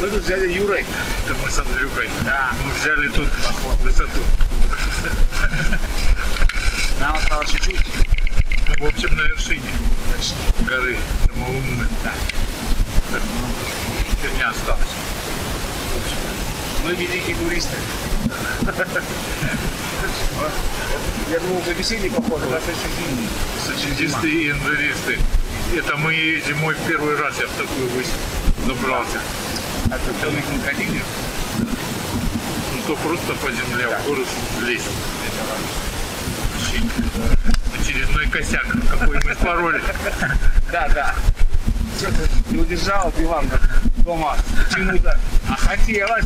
Мы тут взяли Юрой, это мы с Андрюкой. Да. Мы взяли тут высоту. Нам осталось чуть-чуть. В общем, на вершине горы. Мы умные. Да. Херня осталась. Мы великие туристы. Я думал, за беседе похоже, да, сочетисты и инженеристы. Это мы зимой первый раз я в такую высь забрался. А тут у них не ходили? Ну то просто по земле, в гору лезть. Очередной косяк, какой мы пароль. Да, да. Что-то не удержала диван дома почему-то. А хотелось.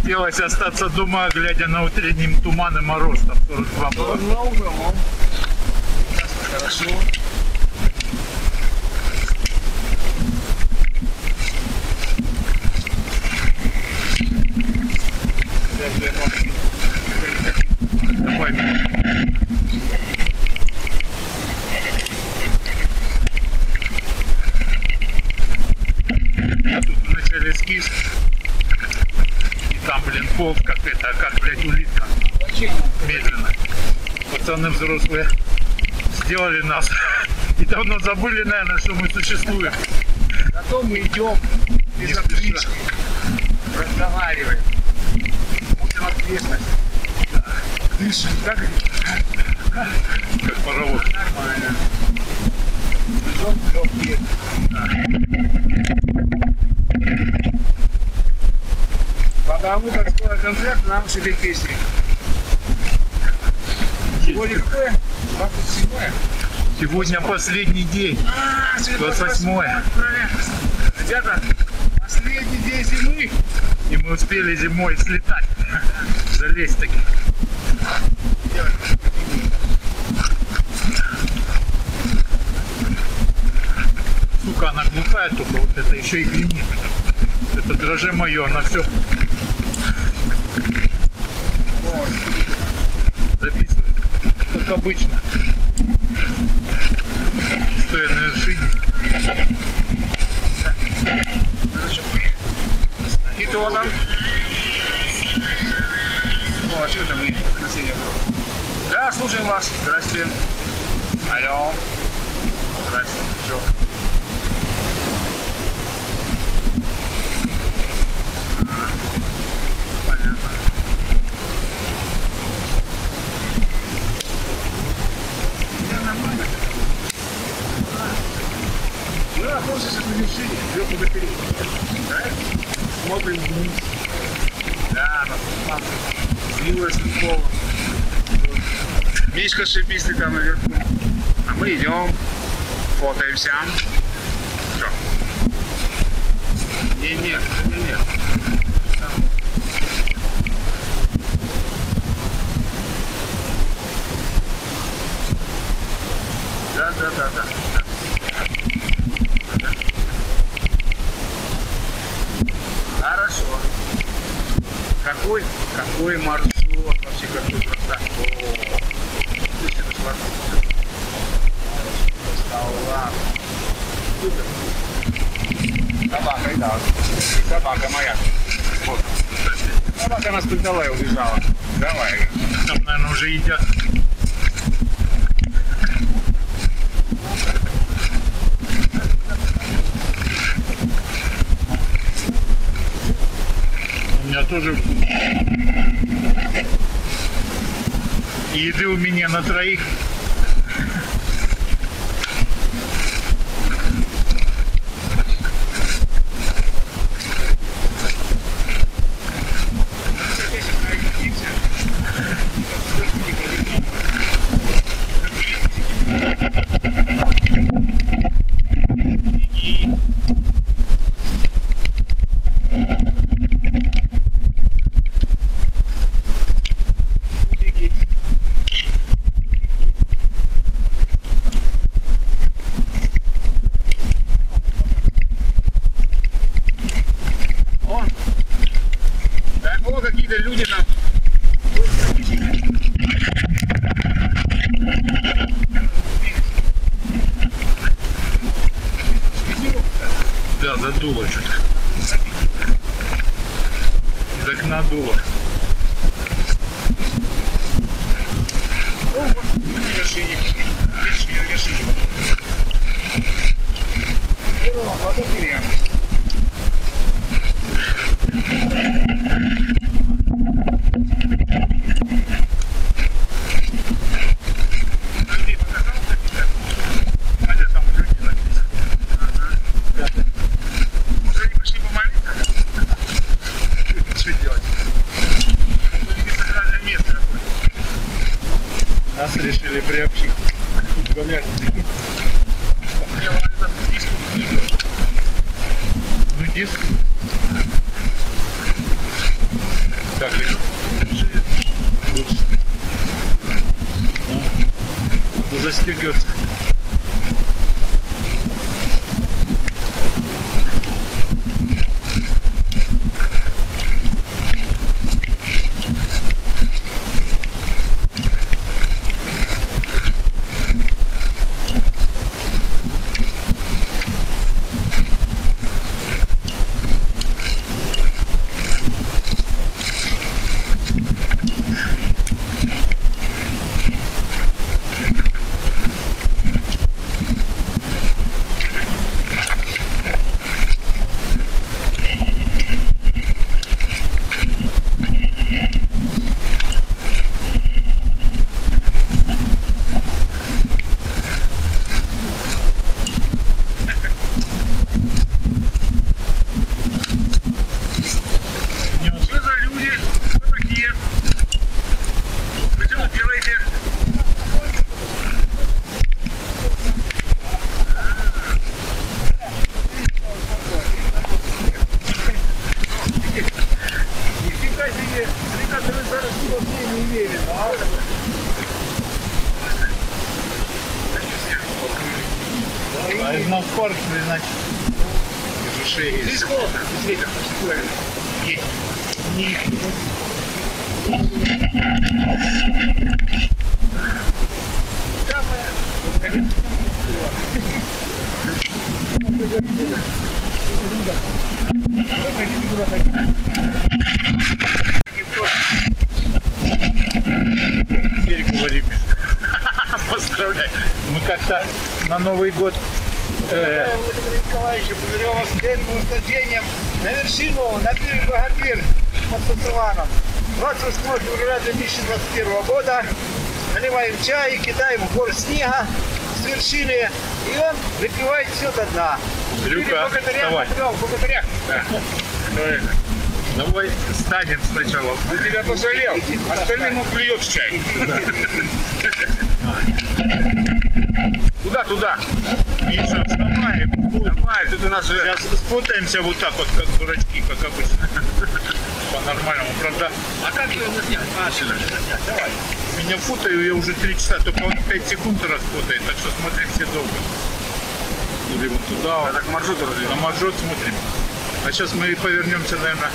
Хотелось остаться дома, глядя на утренний туман и мороз. Там 42 было. Хорошо. Давай. А тут вначале скис. И там, блин, полз как это, а как, блядь, улитка. Медленно. Пацаны взрослые сделали нас. И давно забыли, наверное, что мы существуем. Зато мы идем без отличий. Разговариваем. Будем ответственность. Дышим, так? Как паровоз. Нормально. Ждем, нет. Потому как скоро концерт, нам себе песни. Сегодня какое? 27-е. Сегодня последний день. 28-е. Ребята, последний день зимы. И мы успели зимой слетать. Залезть таки. Сука, она глухает только, вот это еще и гремит. Это дроже мое, она все записывает, как обычно. Стоя на вершине. И то там. О, а что это мы на сене было? Да, слушаем вас. Здрасте. Алло. Здрасте. Чё? Понятно. Да, нормально. Мы находимся на вершине. Трех богатырей. Да? Смотрим вниз. Да, на Юра Светкова. Мишка шипистый там наверху. А мы идем, фотаемся. Все. Нет. Да. Какой маршрут, вообще какой красота. Слушайте, это маршрут. Стала. Супер. Собака, да. Собака моя. Вот. Собака нас предала и убежала. Давай. Там, наверное, уже едят. Тоже еды у меня на троих. Какие-то люди там. Из окна дуло. Нас решили приобщить к гулять. Ну диск. Так, лучше. Ну, застегивается. А из Москвы, значит, из ушей есть. Здесь холодно, здесь ветер, правильно. Есть. Теперь говорим. Поздравляю. Мы как-то на Новый год... Владимир Николаевич, повезло вас с днем рождения на вершину, на Три Богатыря под Сунцеваном. 28 февраля 2021 года наливаем чай, кидаем в гор снега с вершины, и он выпивает все до дна. Люка, вставай. Давай встанем сначала. Ты тебя пожалел, остальным он плюет в чай. Туда. Миша, вставай, вставай. Тут у нас сейчас спутаемся вот так вот, как дурачки, как обычно. По-нормальному, правда. А как его заснять? Давай. Меня футаю, я уже 3 часа, только он 5 секунд распутает, так что смотри все долго. Или вот туда, вот. А так маршрут разве? На маршрут смотрим. А сейчас мы повернемся, наверное,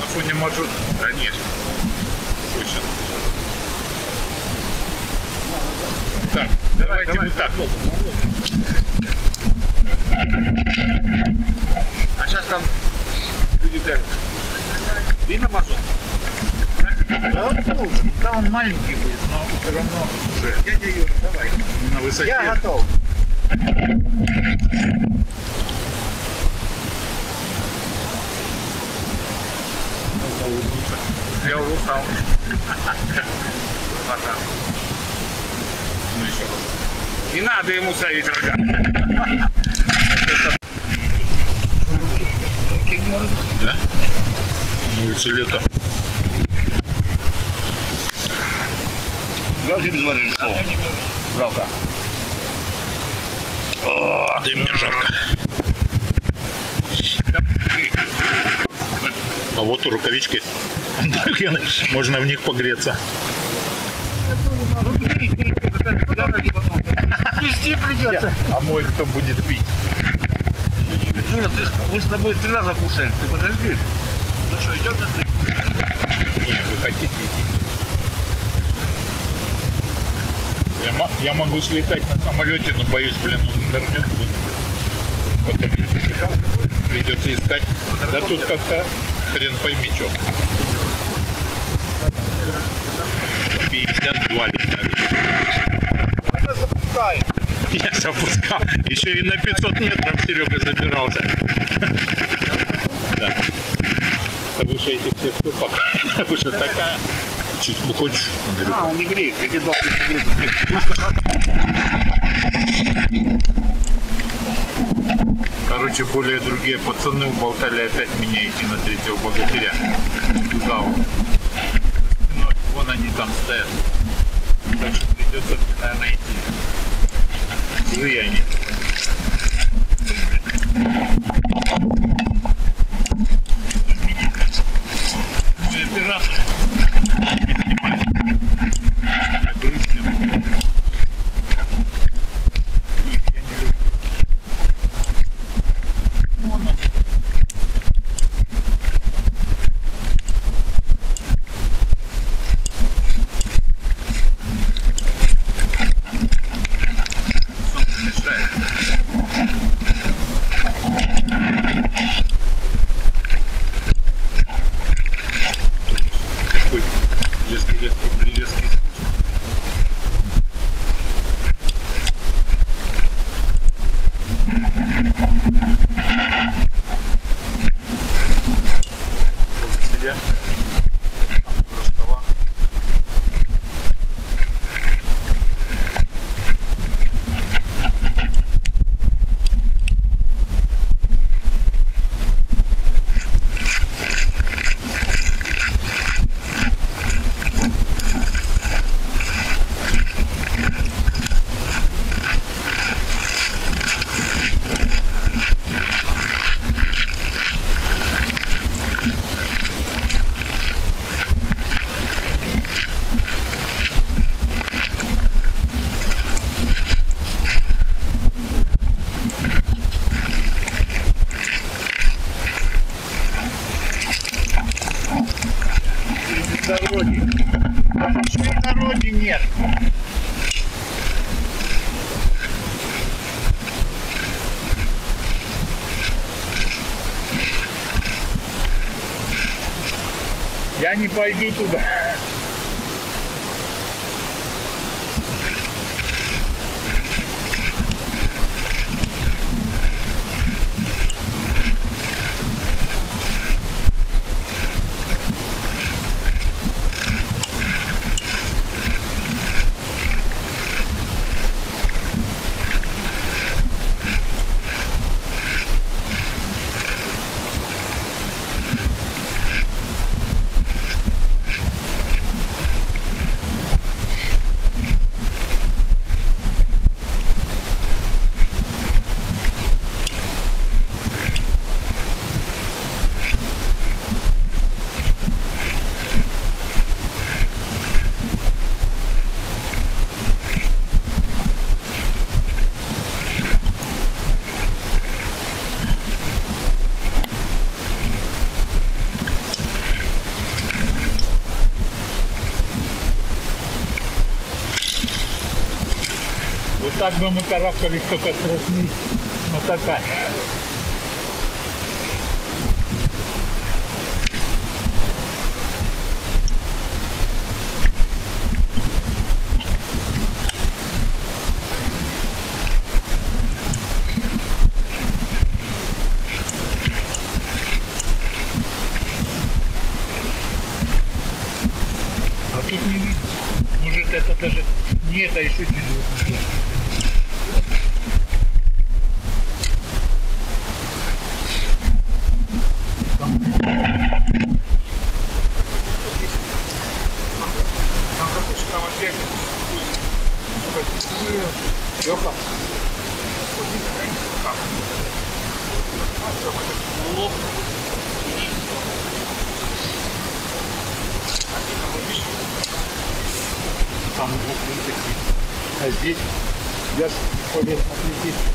на фоне маршрута. Да нет. Слышно. Так, давайте вот так. А сейчас там люди дают. Видно маршрут? Да, вот, там он маленький будет, но все равно уже. Дядя Юра, давай. На высоте. Я готов. Я улыбался. Не надо ему ставить рога. Да? Улица лето. Жалко без варежек. Жалко. О, да и мне жарко. А вот и рукавички. Можно в них погреться. Пусти придется. А мой кто будет пить? Юра, мы с тобой 3 раза кушаем. Ты подожди. Ну что, идем на ты? Нет, вы хотите идти? Я могу слетать на самолете, но боюсь, блин, он вернет. Вот так. придется искать. Да тут как-то хрен пойми чё. 52 летали. Я запускал. Еще и на 500 метров Серега забирался. Да. Выше этих всех ступок. Выше такая. Чуть не хочешь. А, он не греет. Я не должен греть. Короче, более другие пацаны уболтали опять меня идти на третьего богатыря. Туда вот. Вон они там стоят. Так что придется, наверное, идти. Живые они. Мой оператор. Не снимает. Я не пойду туда. Так бы мы карабкались только с росны мотока. А тут не видно. Может, это даже не это, еще не видно. Там глубины такие. А здесь я же полез отлететь.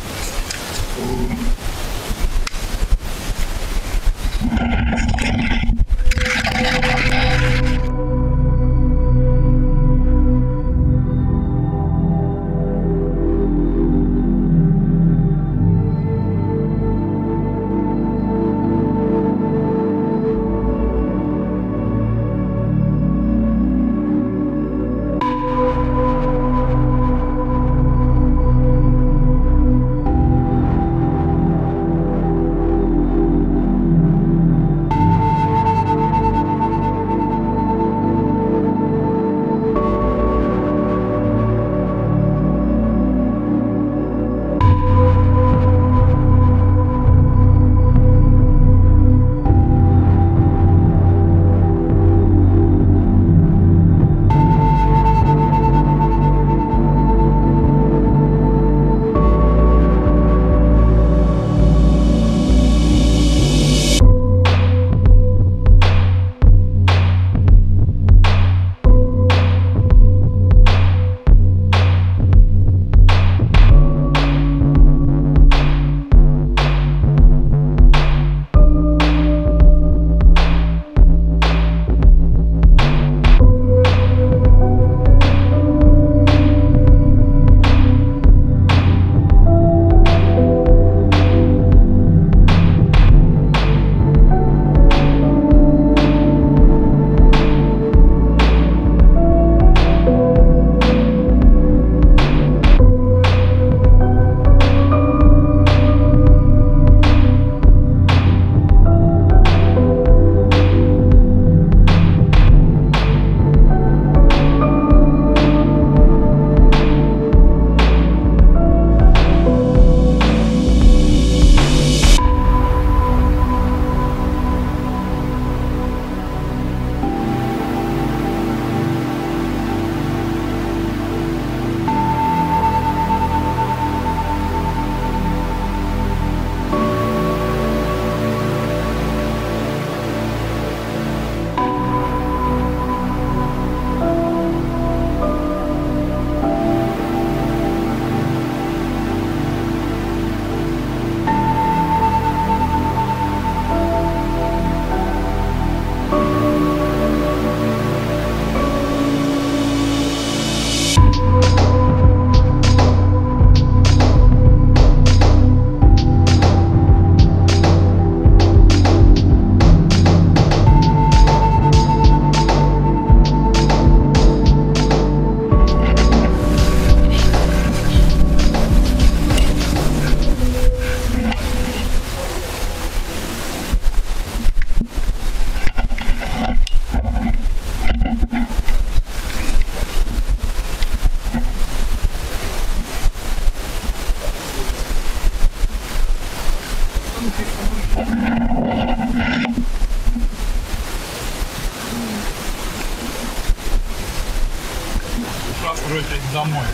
домой.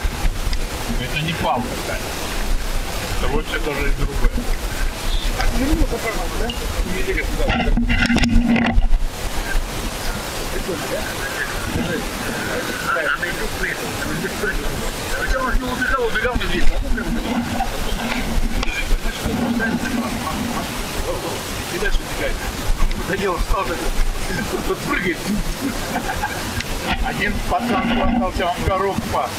Это не палка, Таня. Это вообще тоже и другое. Отверну по правилам, да? Видели, как сюда. Прикольно, да? Держи. Она идет в лесу. Хотя он не убежал, убегал на лесу. И дальше убегает. Данила встал, тут прыгает. Один пацан хватался, он коров пас.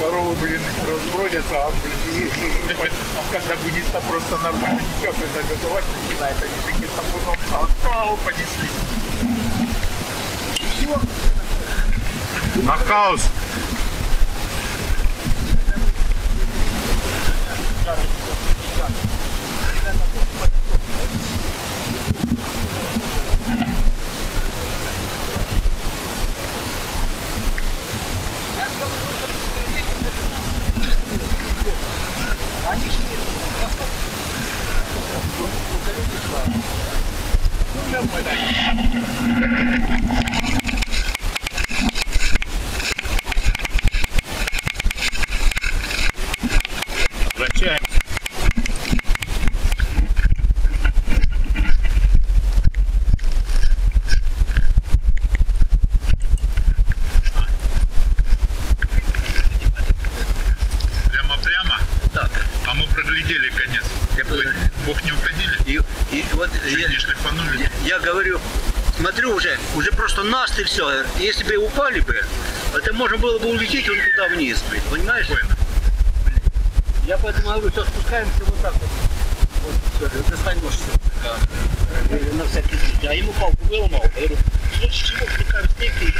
Коровы, блин, разбродятся, а, блин, когда будиста просто нормально ничего заготовать начинает, они такие сапуном салфау понесли. Все. На хаос. Возвращаемся. Прямо? Так. А мы проглядели конец. Бог не уходили. И вот я говорю, смотрю уже просто наст и все. Если бы упали бы, это можно было бы улететь он туда вниз, понимаешь? Спокойно. Я поэтому говорю, что спускаемся вот так вот. Вот, все, достань ножницы. Да. На всякий случай. А ему палку выломал. Я говорю, в случае чего втыкаем стейки.